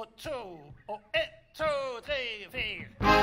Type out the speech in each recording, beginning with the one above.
och två och ett, två, tre, fyra.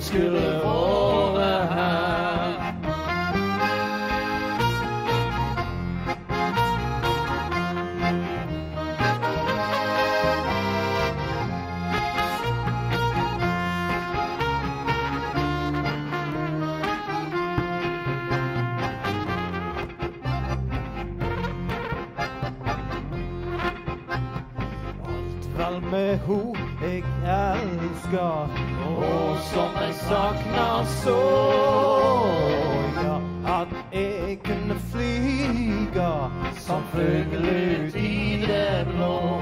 Skulle vara här. Allt väl med ho, jag älskar. Och som jag saknar så ja, att jag kunde flyga som fågel ut i det blå.